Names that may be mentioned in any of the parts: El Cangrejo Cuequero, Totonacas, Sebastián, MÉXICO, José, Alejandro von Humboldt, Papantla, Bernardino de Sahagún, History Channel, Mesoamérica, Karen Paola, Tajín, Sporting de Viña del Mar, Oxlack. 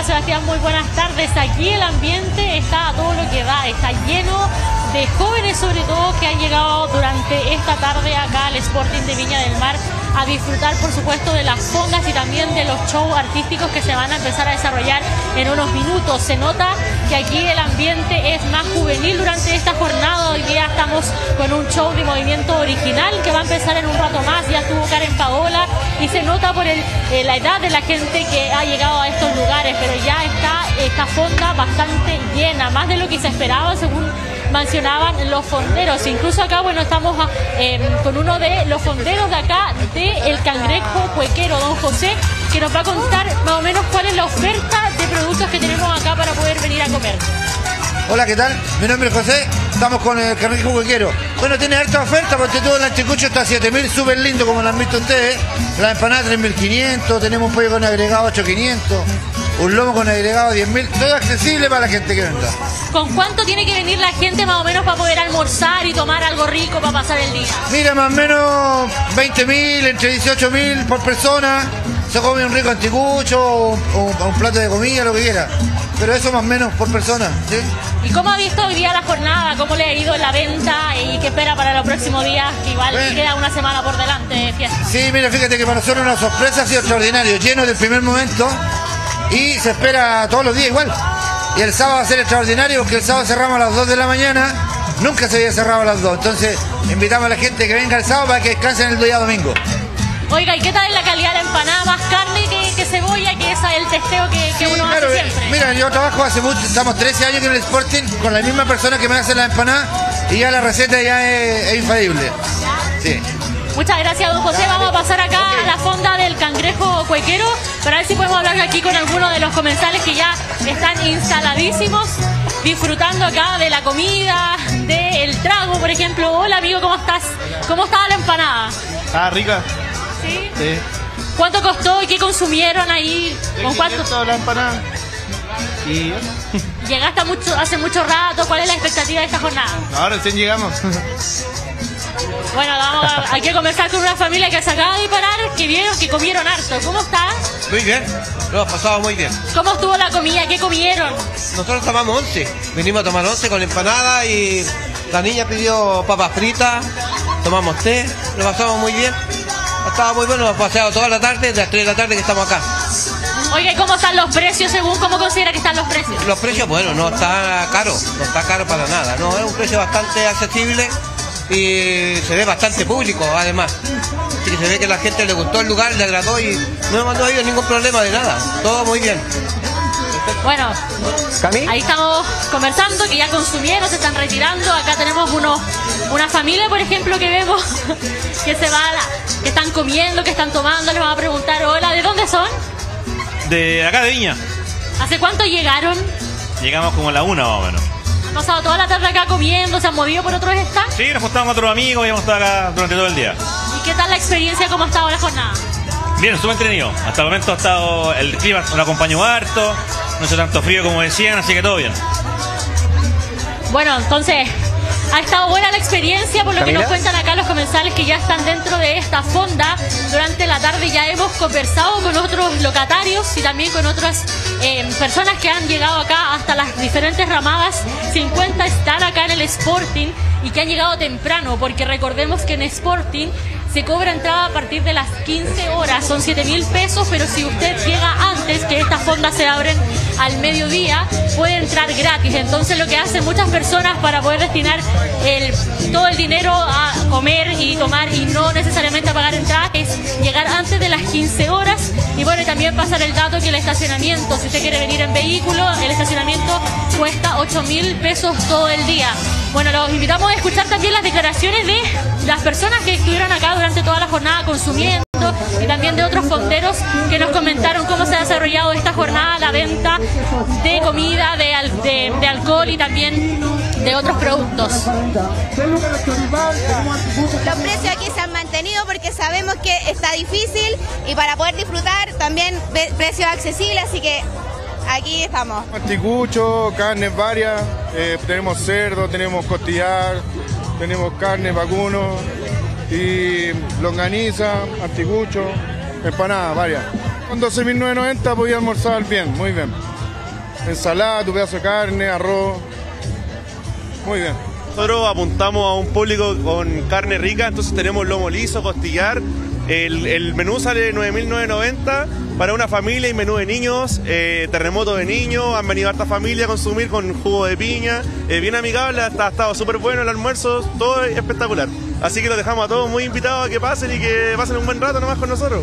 Hola Sebastián, muy buenas tardes. Aquí el ambiente está a todo lo que da, está lleno de jóvenes sobre todo que han llegado durante esta tarde acá al Sporting de Viña del Mar a disfrutar por supuesto de las fondas y también de los shows artísticos que se van a empezar a desarrollar en unos minutos. Se nota que aquí el ambiente es más juvenil durante esta jornada. Hoy día estamos con un show de movimiento original que va a empezar en un rato más. Ya estuvo Karen Paola y se nota por la edad de la gente que ha llegado a estos lugares, pero ya está esta fonda bastante llena, más de lo que se esperaba según mencionaban los fonderos. Incluso acá, bueno, estamos con uno de los fonderos de acá, de El Cangrejo Cuequero, don José, que nos va a contar más o menos cuál es la oferta de productos que tenemos acá para poder venir a comer. Hola, ¿qué tal? Mi nombre es José, estamos con El Cangrejo Cuequero. Bueno, tiene harta oferta, porque todo el anticucho está a 7.000, súper lindo como lo han visto ustedes. La empanada 3.500, tenemos un pollo con agregado 8.500. Un lomo con agregado 10.000, todo accesible para la gente que venga. ¿Con cuánto tiene que venir la gente más o menos para poder almorzar y tomar algo rico para pasar el día? Mira, más o menos 20.000, entre 18.000 por persona. Se come un rico anticucho, un plato de comida, lo que quiera. Pero eso más o menos por persona, ¿sí? ¿Y cómo ha visto hoy día la jornada? ¿Cómo le ha ido en la venta? ¿Y qué espera para los próximos días? Que igual queda una semana por delante de fiesta. Sí, mira, fíjate que para nosotros una sorpresa ha sido extraordinario, lleno del primer momento. Y se espera todos los días igual. Y el sábado va a ser extraordinario porque el sábado cerramos a las 2 de la mañana. Nunca se había cerrado a las 2. Entonces invitamos a la gente que venga el sábado para que descansen el día domingo. Oiga, ¿y qué tal es la calidad de la empanada? Más carne que cebolla, que esa es el testeo que sí, uno claro, hace siempre. Mira, yo trabajo hace mucho, estamos 13 años en el Sporting con la misma persona que me hace la empanada y ya la receta ya es infalible. Sí. Muchas gracias, don José. Vamos a pasar acá a la fonda del Cangrejo Cuequero para ver si podemos hablar aquí con algunos de los comensales que ya están instaladísimos, disfrutando acá de la comida, del trago, por ejemplo. Hola, amigo, ¿cómo estás? ¿Cómo estaba la empanada? Ah, rica. ¿Sí? Sí. ¿Cuánto costó y qué consumieron ahí? ¿Con cuánto? La empanada. Sí. ¿Llegaste hace mucho rato? ¿Cuál es la expectativa de esta jornada? Ahora recién llegamos. Bueno, hay que conversar con una familia que se acaba de parar, que vieron que comieron harto. ¿Cómo está? Muy bien, lo hemos pasado muy bien. ¿Cómo estuvo la comida? ¿Qué comieron? Nosotros tomamos 11, venimos a tomar 11 con la empanada y la niña pidió papas fritas, tomamos té, lo pasamos muy bien. Estaba muy bueno, lo hemos pasado toda la tarde, desde las 3 de la tarde que estamos acá. Oiga, ¿cómo están los precios según cómo considera que están los precios? Los precios, bueno, no está caro para nada, no, es un precio bastante accesible. Y se ve bastante público, además. Así que se ve que la gente le gustó el lugar, le agradó y no ha habido ningún problema de nada. Todo muy bien. Bueno, ahí estamos conversando, que ya consumieron, se están retirando. Acá tenemos una familia, por ejemplo, que vemos que se va, que están comiendo, que están tomando. Les vamos a preguntar, hola, ¿de dónde son? De acá de Viña. ¿Hace cuánto llegaron? Llegamos como a la 1 más o menos. ¿Han pasado toda la tarde acá comiendo? ¿Se han movido por otros stands? Sí, nos juntamos con otros amigos y hemos estado acá durante todo el día. ¿Y qué tal la experiencia? ¿Cómo ha estado la jornada? Bien, súper entretenido. Hasta el momento ha estado el clima, nos acompañó harto, no hizo tanto frío como decían, así que todo bien. Bueno, entonces ha estado buena la experiencia por lo que nos cuentan acá los comensales que ya están dentro de esta fonda. Durante la tarde ya hemos conversado con otros locatarios y también con otras personas que han llegado acá hasta las diferentes ramadas. 50 están acá en el Sporting y que han llegado temprano, porque recordemos que en Sporting se cobra entrada a partir de las 15 horas, son 7.000 pesos, pero si usted llega antes, que estas fondas se abren al mediodía, puede entrar gratis. Entonces lo que hacen muchas personas para poder destinar todo el dinero a comer y tomar y no necesariamente a pagar entrada es llegar antes de las 15 horas. Y bueno, también pasar el dato que el estacionamiento, si usted quiere venir en vehículo, el estacionamiento cuesta 8.000 pesos todo el día. Bueno, los invitamos a escuchar también las declaraciones de las personas que estuvieron acá durante toda la jornada consumiendo y también de otros fonderos que nos comentaron cómo se ha desarrollado esta jornada, la venta de comida, de alcohol y también de otros productos. Los precios aquí se han mantenido porque sabemos que está difícil y para poder disfrutar también precios accesibles, así que aquí estamos. Anticucho, carnes varias, tenemos cerdo, tenemos costillar, tenemos carne, vacuno y longaniza, anticucho, empanada varias. Con 12.990 podía almorzar bien, muy bien. ensalada, tu pedazo de carne, arroz. Muy bien. Nosotros apuntamos a un público con carne rica, entonces tenemos lomo liso, costillar. El menú sale de 9.990 para una familia y menú de niños, terremoto de niños, han venido harta familia a consumir con jugo de piña, bien amigable, ha estado súper bueno el almuerzo, todo es espectacular. Así que los dejamos a todos muy invitados a que pasen y que pasen un buen rato nomás con nosotros.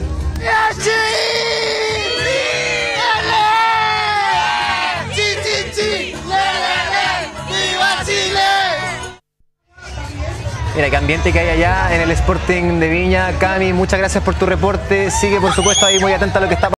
Mira, qué ambiente que hay allá en el Sporting de Viña. Cami, muchas gracias por tu reporte. Sigue, por supuesto, ahí muy atenta a lo que está pasando.